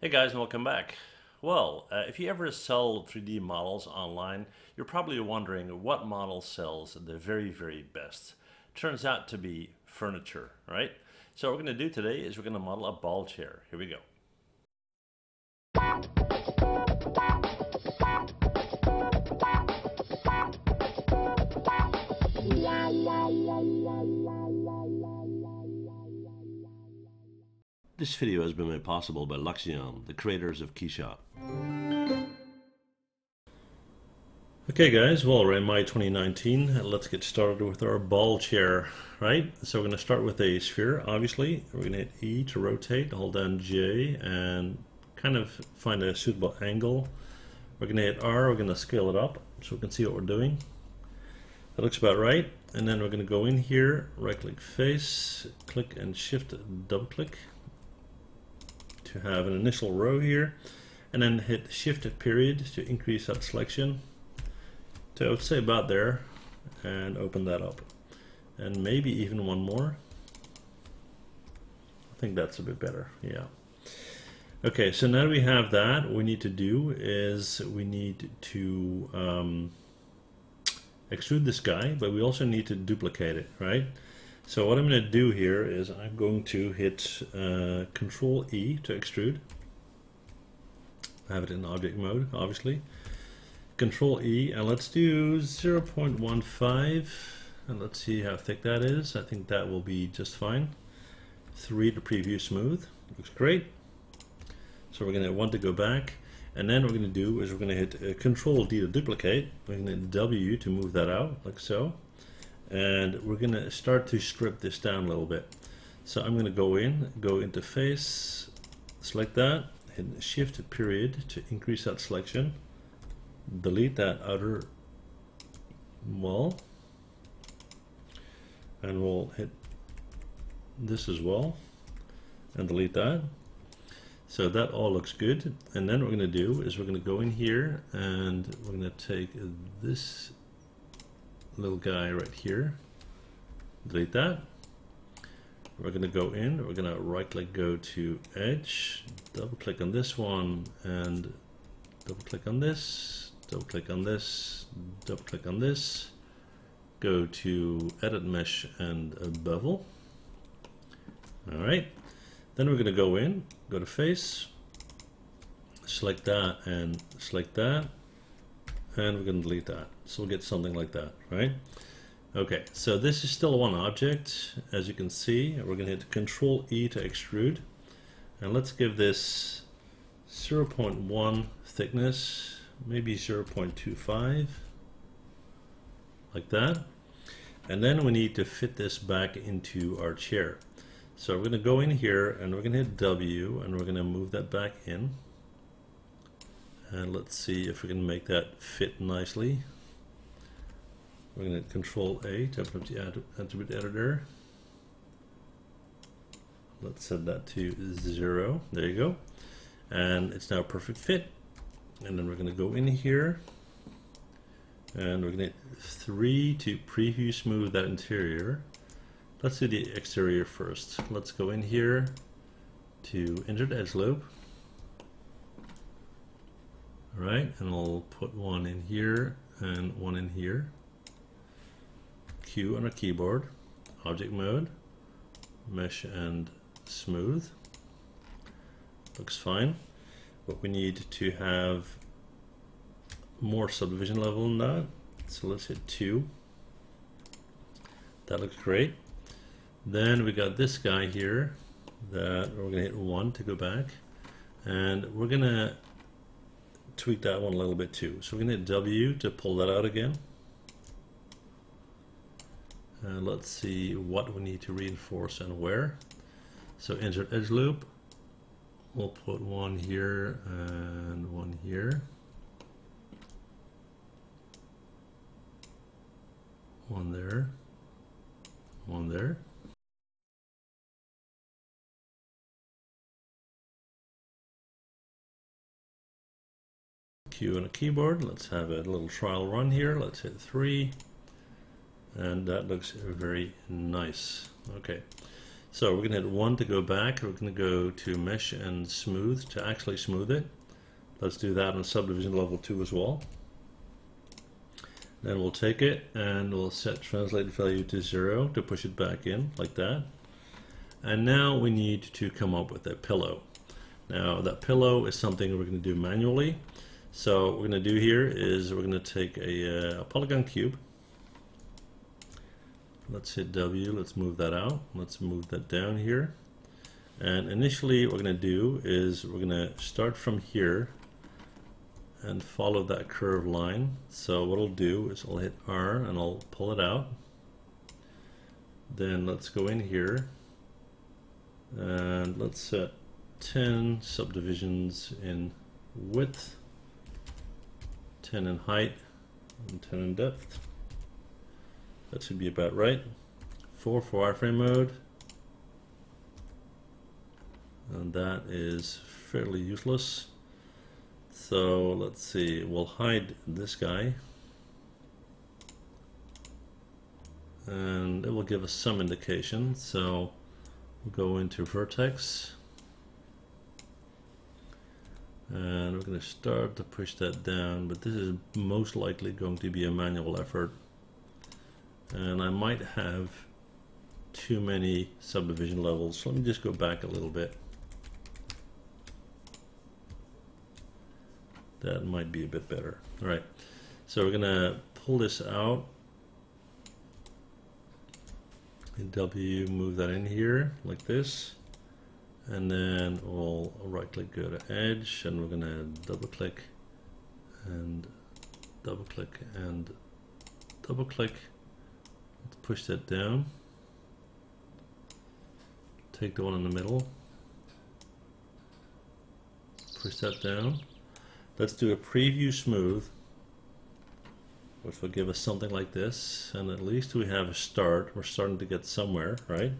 Hey guys, and welcome back. Well, if you ever sell 3D models online, you're probably wondering what model sells the very best. Turns out to be furniture, right? So what we're going to do today is we're going to model a ball chair. Here we go. This video has been made possible by Luxion, the creators of Keyshot. Okay guys, well we're in May 2019. Let's get started with our ball chair, right? So we're going to start with a sphere, obviously. We're going to hit E to rotate, hold down J, and kind of find a suitable angle. We're going to hit R, we're going to scale it up so we can see what we're doing. That looks about right. And then we're going to go in here, right click face, click and shift, double click to have an initial row here, and then hit shift period to increase that selection to, I would say, about there, and open that up, and maybe even one more. I think that's a bit better. Yeah, okay, so now we have that. What we need to do is we need to extrude this guy, but we also need to duplicate it, right? So what I'm going to do here is I'm going to hit Control E to extrude. I have it in object mode, obviously. Control E, and let's do 0.15, and let's see how thick that is. I think that will be just fine. 3 to preview smooth. Looks great. So we're going to want to go back, and then what we're going to do is we're going to hit Control D to duplicate. We're going to hit W to move that out, like so. And we're going to start to strip this down a little bit. So I'm going to go into face, select that, hit shift period to increase that selection, delete that outer wall, and we'll hit this as well and delete that. So that all looks good. And then what we're going to do is we're going to go in here and we're going to take this little guy right here, delete that. We're going to go in, we're going to right click, go to edge, double click on this one, and double click on this, double click on this, double click on this, go to edit mesh and bevel. All right, then we're going to go in, go to face, select that and select that, and we're going to delete that. So we'll get something like that, right? Okay, so this is still one object, as you can see. We're going to hit Control E to extrude, and let's give this 0.1 thickness, maybe 0.25, like that. And then we need to fit this back into our chair. So we're going to go in here and we're going to hit W, and we're going to move that back in. And let's see if we can make that fit nicely. We're going to Control A to open up the attribute editor. Let's set that to 0. There you go. And it's now a perfect fit. And then we're going to go in here and we're going to hit 3 to preview smooth that interior. Let's do the exterior first. Let's go in here to enter the edge loop. Right, and I'll put one in here and one in here. Q on our keyboard, object mode, mesh and smooth. Looks fine, but we need to have more subdivision level than that. So let's hit 2. That looks great. Then we got this guy here that we're gonna hit 1 to go back, and we're gonna tweak that one a little bit too. So we're going to hit W to pull that out again. And let's see what we need to reinforce and where. So insert edge loop. We'll put one here and one here. One there. One there. Q on a keyboard. Let's have a little trial run here. Let's hit 3, and that looks very nice. Okay, So we're going to hit 1 to go back. We're going to go to mesh and smooth to actually smooth it. Let's do that on subdivision level 2 as well. Then we'll take it and we'll set translate value to 0 to push it back in like that. And now we need to come up with a pillow. Now that pillow is something we're going to do manually. So what we're going to do here is we're going to take a polygon cube. Let's hit W, let's move that out, let's move that down here. And initially what we're going to do is we're going to start from here and follow that curved line. So what I'll do is I'll hit R and I'll pull it out. Then let's go in here and let's set 10 subdivisions in width, 10 in height, and 10 in depth. That should be about right. 4 for wireframe mode. And that is fairly useless. So let's see, we'll hide this guy. And it will give us some indication. So we'll go into vertex. And we're going to start to push that down, but this is most likely going to be a manual effort. And I might have too many subdivision levels. So let me just go back a little bit. That might be a bit better. All right, so we're gonna pull this out. And W, move that in here like this. And then we'll right click, go to edge, and we're gonna double click and double click. Let's push that down. Take the one in the middle. Push that down. Let's do a preview smooth, which will give us something like this. And at least we have a start. We're starting to get somewhere, right?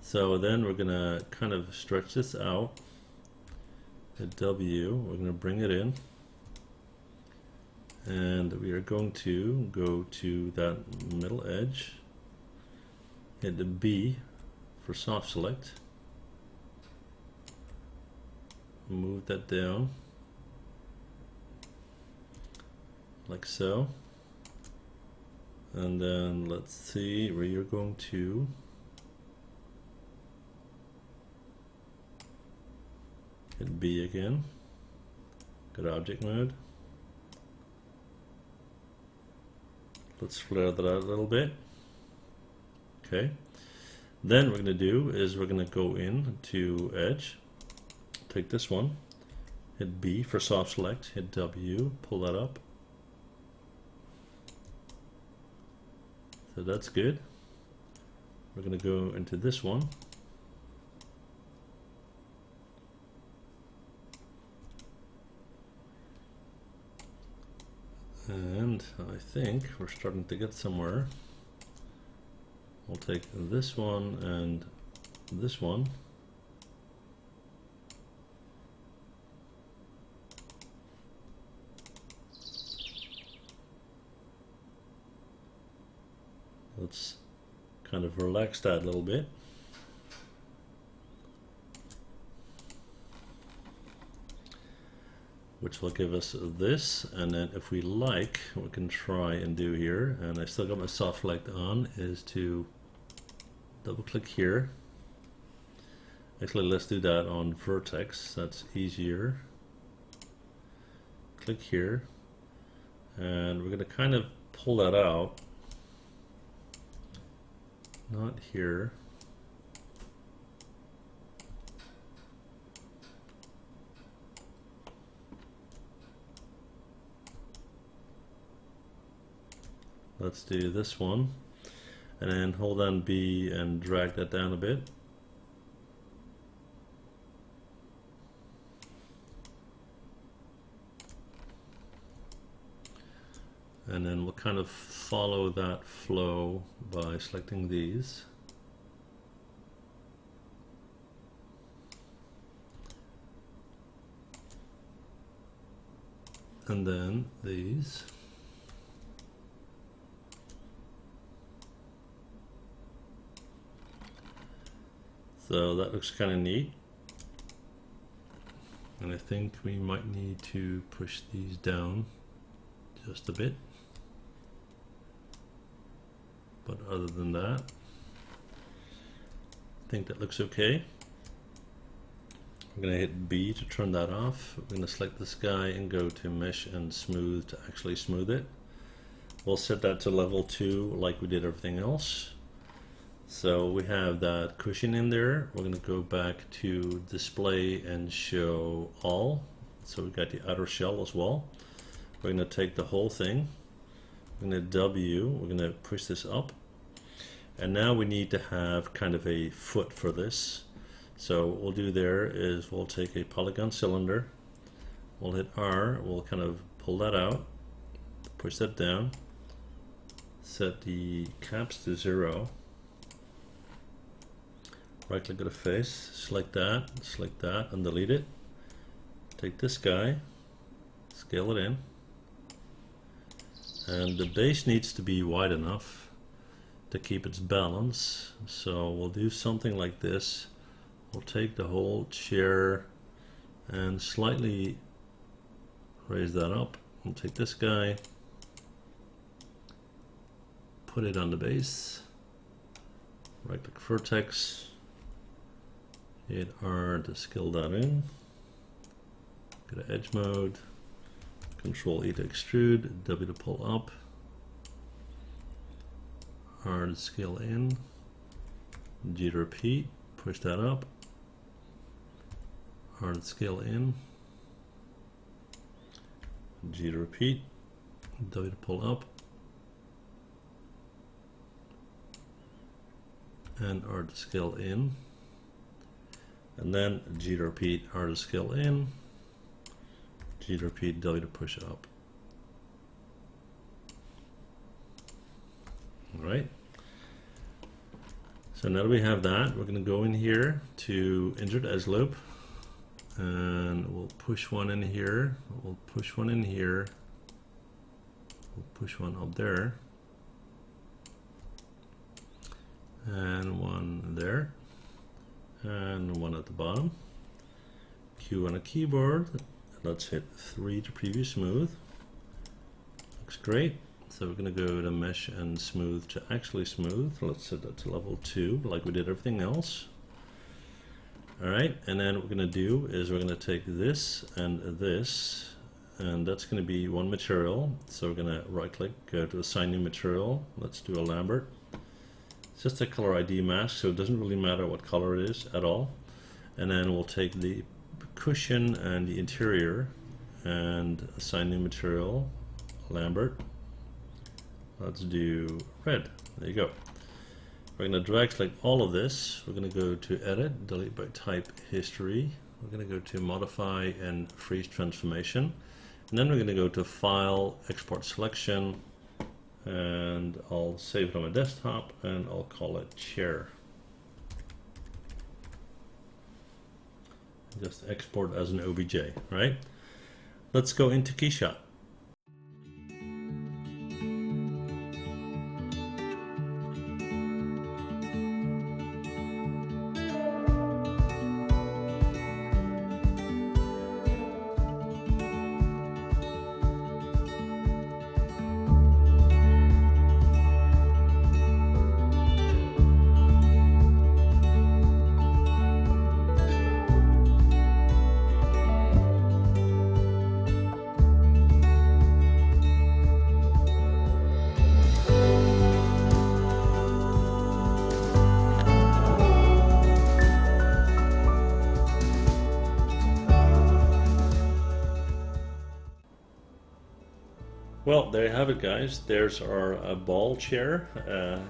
So then we're gonna kind of stretch this out. Hit W, we're gonna bring it in. And we are going to go to that middle edge. Hit the B for soft select. Move that down. Like so. And then let's see where you're going to. Hit B again. Go to object mode. Let's flare that out a little bit. Okay. Then what we're going to do is we're going to go in to edge. Take this one. Hit B for soft select. Hit W. Pull that up. So that's good. We're going to go into this one. And I think we're starting to get somewhere. We'll take this one and this one. Let's kind of relax that a little bit. Which will give us this, and then if we like, we can try and do here, and I still got my soft select on, is to double click here. Actually, let's do that on vertex, that's easier. Click here, and we're gonna kind of pull that out. Not here. Let's do this one, and then hold down B and drag that down a bit. And then we'll kind of follow that flow by selecting these. And then these. So that looks kind of neat. And I think we might need to push these down just a bit. But other than that, I think that looks okay. I'm going to hit B to turn that off. I'm going to select this guy and go to Mesh and Smooth to actually smooth it. We'll set that to level 2 like we did everything else. So we have that cushion in there. We're going to go back to Display and Show All. So we've got the outer shell as well. We're going to take the whole thing. We're going to W. We're going to push this up. And now we need to have kind of a foot for this. So what we'll do there is we'll take a polygon cylinder. We'll hit R. We'll kind of pull that out. Push that down, set the caps to 0, right click at a face, select that and delete it. Take this guy, scale it in, and the base needs to be wide enough to keep its balance. So we'll do something like this. We'll take the whole chair and slightly raise that up. We'll take this guy, put it on the base, right click vertex, hit R to scale that in, go to edge mode, Control E to extrude, W to pull up, R to scale in, G to repeat, push that up, R to scale in, G to repeat, W to pull up, and R to scale in, and then G to repeat, R to scale in, G to repeat, W to push up. All right. So now that we have that, we're going to go in here to Insert Edge Loop, and we'll push one in here, we'll push one in here, we'll push one up there, and one there, and one at the bottom. Q on a keyboard. Let's hit 3 to preview smooth. Looks great. So we're going to go to Mesh and Smooth to actually smooth. Let's set that to level 2 like we did everything else. Alright, and then what we're going to do is we're going to take this and this, and that's going to be one material. So we're going to right click, go to Assign New Material. Let's do a Lambert. It's just a color ID mask, so it doesn't really matter what color it is at all. And then we'll take the cushion and the interior and assign new material, Lambert. Let's do red. There you go. We're going to drag select all of this. We're going to go to Edit, Delete by Type, History. We're going to go to Modify and Freeze Transformation. And then we're going to go to File, Export Selection. And I'll save it on my desktop and I'll call it Chair. Just export as an OBJ, right? Let's go into Keyshot. Well, there you have it, guys. There's our ball chair,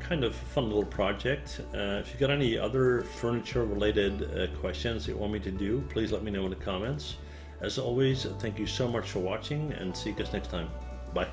kind of fun little project. If you got any other furniture related questions you want me to do, please let me know in the comments. As always, thank you so much for watching and see you guys next time. Bye.